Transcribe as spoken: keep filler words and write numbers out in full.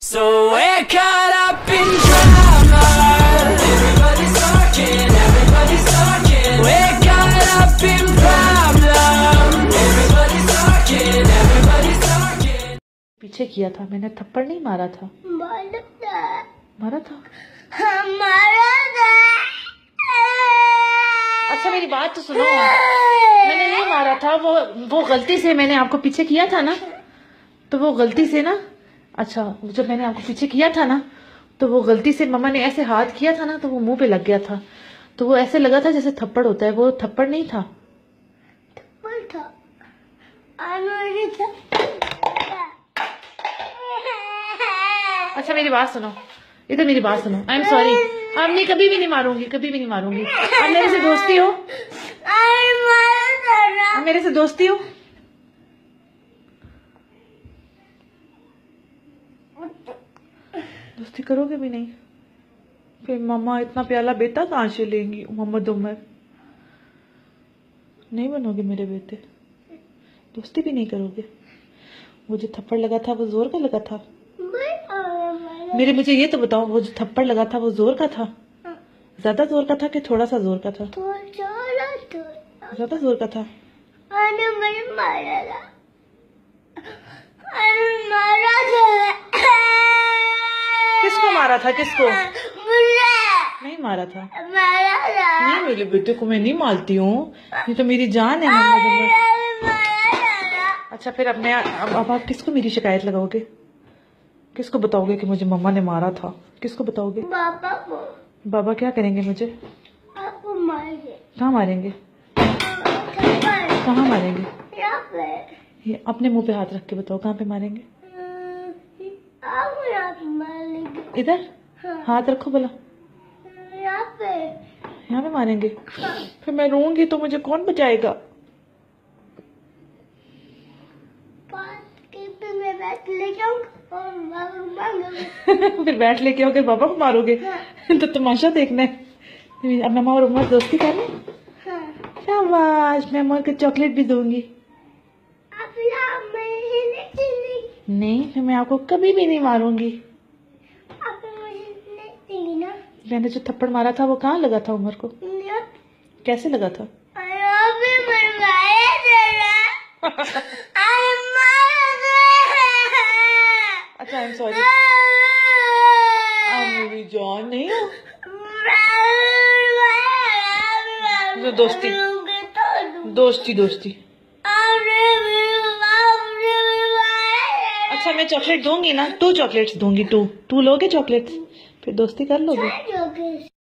So we're caught up in drama. Everybody's talking, everybody's talking. We're caught up in problems. Everybody's talking, everybody's talking. पीछे किया था मैंने, थप्पड़ नहीं मारा था। मारा था। मारा था। हाँ मारा था। अच्छा मेरी बात तो सुनो, मैंने नहीं मारा था। वो वो गलती से मैंने आपको पीछे किया था ना, तो वो गलती से ना, अच्छा जब मैंने आपको पीछे किया था ना, तो वो गलती से मम्मा ने ऐसे हाथ किया था ना, तो वो मुंह पे लग गया था, तो वो ऐसे लगा था जैसे थप्पड़ होता है। वो थप्पड़ नहीं था, थप्पड़ था। अच्छा मेरी बात सुनो, इधर मेरी बात सुनो, आई एम सॉरी, अब मैं कभी भी नहीं मारूंगी, कभी भी नहीं मारूंगी। अब मेरे से दोस्ती हो, अब मेरे से दोस्ती हो। दोस्ती करोगे भी नहीं, फिर मामा इतना प्याला बेटा कहाँ से लेंगी? मोहम्मद उमर नहीं बनोगे मेरे बेटे, दोस्ती भी नहीं करोगे। वो जो थप्पड़ लगा था वो जोर का लगा था मेरे, मुझे ये तो बताओ, वो जो थप्पड़ लगा था वो जोर का था, ज्यादा जोर का था कि थोड़ा सा जोर का था? ज्यादा जोर का था। किसको मारा था? किसको नहीं मारा था? मारा था। नहीं मेरे बेटे को मैं नहीं मारती हूँ, ये तो मेरी जान है। अच्छा फिर अब मैं, अब, अब आप किसको मेरी शिकायत लगाओगे? किसको बताओगे कि मुझे मम्मा ने मारा था? किसको बताओगे? बाबा को। बाबा क्या करेंगे मुझे? आपको मारेंगे। कहाँ मारेंगे? कहाँ मारेंगे? ये अपने मुंह पे हाथ रख के बताओ, कहाँ पे मारेंगे? इधर हाँ। हाथ रखो भला, यहाँ पे, यहाँ पे मारेंगे हाँ। फिर मैं रोऊंगी तो मुझे कौन बचाएगा? मैं बैठ लेके और फिर बैठ लेके होकर बाबा को मारोगे हाँ। तो तमाशा देखना है। अब मामा और उमर दोस्ती करनी हाँ। मैं उमर को चॉकलेट भी दूंगी। नहीं फिर मैं आपको कभी भी नहीं मारूंगी। मैंने जो थप्पड़ मारा था वो कहाँ लगा था? उमर को कैसे लगा था? अच्छा आई एम सॉरी, मेरी जान नहीं हो। दोस्ती दोस्ती दोस्ती। अच्छा मैं चॉकलेट दूंगी ना, टू चॉकलेट्स दूंगी, टू टू लोगे चॉकलेट्स, फिर दोस्ती कर लोगे।